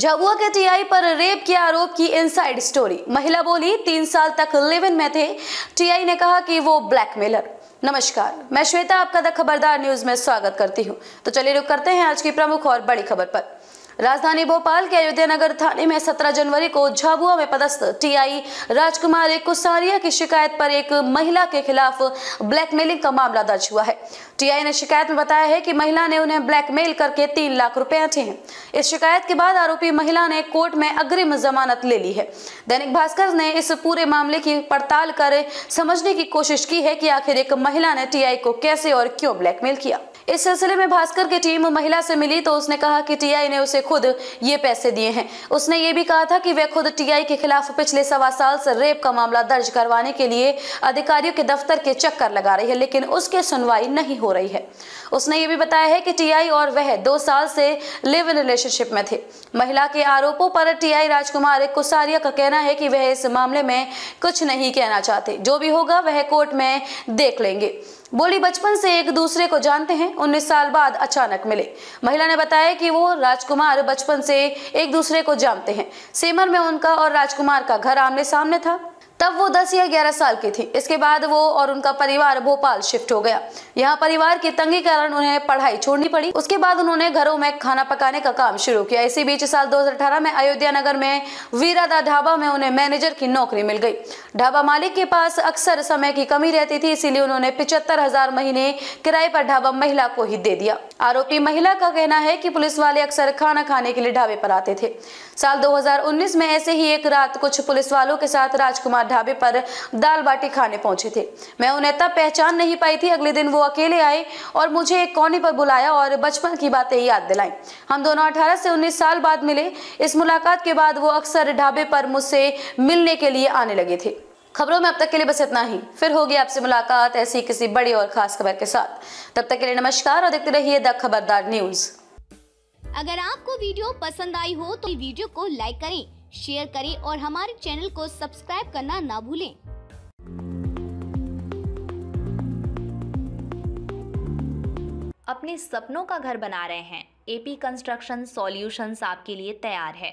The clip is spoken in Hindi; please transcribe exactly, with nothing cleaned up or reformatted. झाबुआ के टीआई पर रेप के आरोप की इनसाइड स्टोरी। महिला बोली, तीन साल तक लिव इन में थे, टीआई ने कहा कि वो ब्लैकमेलर। नमस्कार, मैं श्वेता, आपका द खबरदार न्यूज में स्वागत करती हूं। तो चलिए रुक करते हैं आज की प्रमुख और बड़ी खबर पर। राजधानी भोपाल के अयोध्या नगर थाने में सत्रह जनवरी को झाबुआ में पदस्थ टीआई राजकुमार कुसारिया की शिकायत पर एक महिला के खिलाफ ब्लैकमेलिंग का मामला दर्ज हुआ है। टीआई ने शिकायत में बताया है कि महिला ने उन्हें ब्लैकमेल करके तीन लाख रुपए ऐंठे हैं। इस शिकायत के बाद आरोपी महिला ने कोर्ट में अग्रिम जमानत ले ली है। दैनिक भास्कर ने इस पूरे मामले की पड़ताल कर समझने की कोशिश की है कि आखिर एक महिला ने टीआई को कैसे और क्यों ब्लैकमेल किया। इस सिलसिले में भास्कर की टीम महिला से मिली तो उसने कहा कि टीआई ने उसे खुद ये पैसे दिए हैं। उसने ये भी कहा था कि वह खुद टीआई के खिलाफ पिछले सवा साल से रेप का मामला दर्ज करवाने के लिए अधिकारियों के दफ्तर के चक्कर लगा रही है, लेकिन उसकी सुनवाई नहीं हो रही है। उसने ये भी बताया है कि टीआई और वह दो साल से लिव इन रिलेशनशिप में थे। महिला के आरोपों पर टीआई राजकुमार कुसारिया का कहना है कि वह इस मामले में कुछ नहीं कहना चाहते, जो भी होगा वह कोर्ट में देख लेंगे। बोली, बचपन से एक दूसरे को जानते हैं, उन्नीस साल बाद अचानक मिले। महिला ने बताया कि वो राजकुमार बचपन से एक दूसरे को जानते हैं। सेमर में उनका और राजकुमार का घर आमने सामने था, तब वो दस या ग्यारह साल की थी। इसके बाद वो और उनका परिवार भोपाल शिफ्ट हो गया। यहाँ परिवार की तंगी कारण उन्हें पढ़ाई छोड़नी पड़ी। उसके बाद उन्होंने घरों में खाना पकाने का काम शुरू किया। इसी बीच साल दो हज़ार अठारह में अयोध्या नगर में वीरादा ढाबा में उन्हें मैनेजर की नौकरी मिल गई। ढाबा मालिक के पास अक्सर समय की कमी रहती थी, इसीलिए उन्होंने पिछहत्तर हजार महीने किराए पर ढाबा महिला को ही दे दिया। आरोपी महिला का कहना है कि पुलिस वाले अक्सर खाना खाने के लिए ढाबे पर आते थे। साल दो हज़ार उन्नीस में ऐसे ही एक रात कुछ पुलिस वालों के साथ राजकुमार ढाबे पर दाल बाटी खाने पहुंचे थे। मैं उन्हें तब पहचान नहीं पाई थी। अगले दिन वो अकेले आए और मुझे एक कोने पर बुलाया और बचपन की बातें याद दिलाई। हम दोनों अठारह से उन्नीस साल बाद मिले। इस मुलाकात के बाद वो अक्सर ढाबे पर मुझसे मिलने के लिए आने लगे थे। खबरों में अब तक के लिए बस इतना ही। फिर होगी आपसे मुलाकात ऐसी किसी बड़ी और खास खबर के साथ। तब तक के लिए नमस्कार और देखते रहिए द खबरदार न्यूज। अगर आपको वीडियो पसंद आई हो तो वीडियो को लाइक करें, शेयर करें और हमारे चैनल को सब्सक्राइब करना ना भूलें। अपने सपनों का घर बना रहे हैं? एपी कंस्ट्रक्शन सोल्यूशंस आपके लिए तैयार है।